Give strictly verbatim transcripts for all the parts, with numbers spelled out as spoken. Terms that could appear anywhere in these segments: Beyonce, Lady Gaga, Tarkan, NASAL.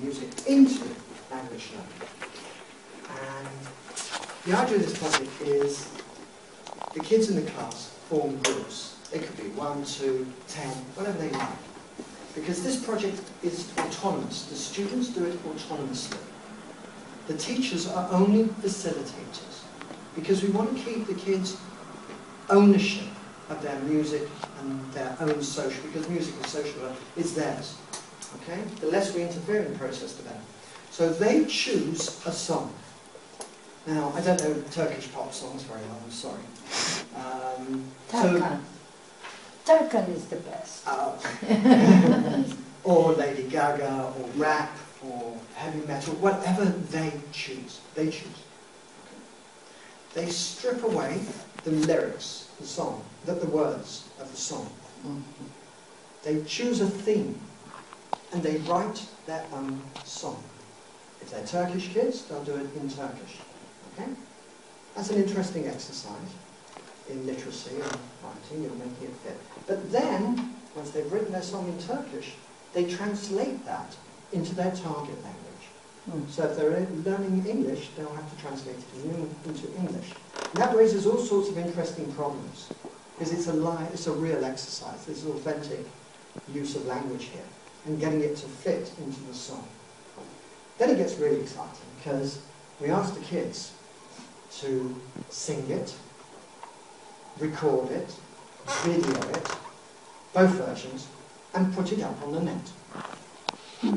music into language learning. And the idea of this project is the kids in the class form groups. It could be one, two, ten, whatever they like. Because this project is autonomous. The students do it autonomously. The teachers are only facilitators. Because we want to keep the kids' ownership of their music and their own social, because music and social work is theirs. Okay? The less we interfere in the process, the better. So they choose a song. Now, I don't know Turkish pop songs very well, I'm sorry. Um, Tarkan. So, Tarkan is the best. Uh, or Lady Gaga, or rap, or heavy metal, whatever they choose. They choose. Okay. They strip away the lyrics, the song, the, the words of the song. Mm-hmm. They choose a theme, and they write their own song. If they're Turkish kids, they'll do it in Turkish. Okay? That's an interesting exercise in literacy and writing and making it fit. But then, once they've written their song in Turkish, they translate that into their target language. Mm. So if they're learning English, they'll have to translate it into English. And that raises all sorts of interesting problems, because it's a live, it's a real exercise. There's an authentic use of language here, and getting it to fit into the song. Then it gets really exciting, because we ask the kids to sing it, record it, video it, both versions, and put it up on the net.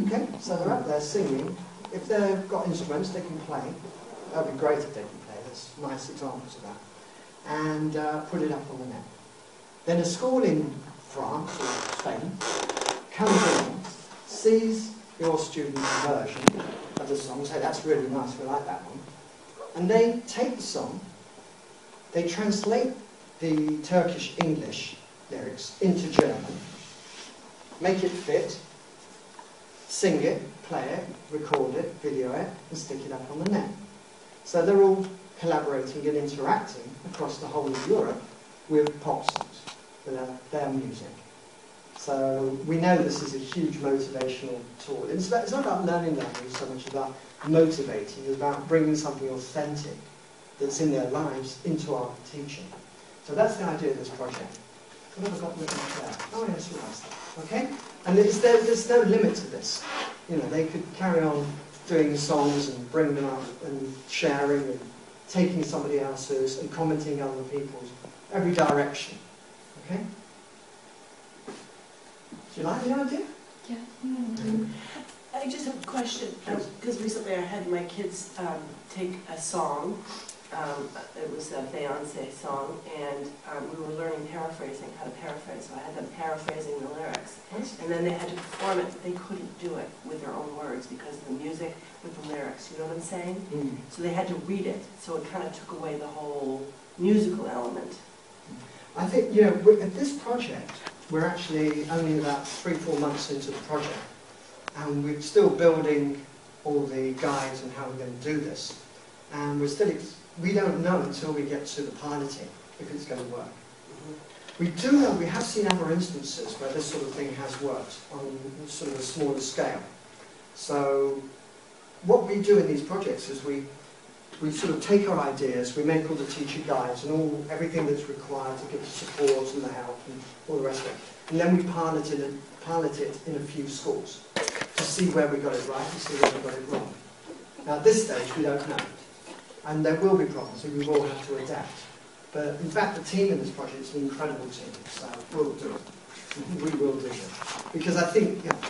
Okay? So they're up there singing. If they've got instruments, they can play. That would be great if they can play. There's nice examples of that. And uh, put it up on the net. Then a school in France or Spain comes in, sees your student's version of the song, say, that's really nice, we like that one. And they take the song, they translate the Turkish English lyrics into German, make it fit, sing it, play it, record it, video it, and stick it up on the net. So they're all collaborating and interacting across the whole of Europe with pop songs, with their, their music. So we know this is a huge motivational tool. It's, about, it's not about learning language so much, it's about motivating. It's about bringing something authentic that's in their lives into our teaching. So that's the idea of this project. What have I got written there? Oh, yes, realised that. Okay? And it's, there, there's no limit to this. You know, they could carry on doing songs and bringing them up and sharing and taking somebody else's and commenting on other people's, every direction. Okay? Do you like the idea? Yeah. Mm-hmm. I just have a question, because um, recently I had my kids um, take a song, um, it was a Beyonce song, and um, we were learning paraphrasing, how to paraphrase, so I had them paraphrasing the lyrics, and then they had to perform it. They couldn't do it with their own words because of the music with the lyrics, you know what I'm saying? Mm-hmm. So they had to read it, so it kind of took away the whole musical element. I think, you know, at this project, we're actually only about three, four months into the project, and we're still building all the guides and how we're going to do this. And we're still, we don't know until we get to the piloting if it's going to work. We do know, we have seen other instances where this sort of thing has worked on sort of a smaller scale. So what we do in these projects is we we sort of take our ideas, we make all the teacher guides and all everything that's required to give the support and the help and all the rest of it. And then we pilot it, pilot it in a few schools to see where we got it right and see where we got it wrong. Now at this stage we don't know. And there will be problems and we will have to adapt. But in fact the team in this project is an incredible team, so we'll do it. We will do it. Because I think, yeah,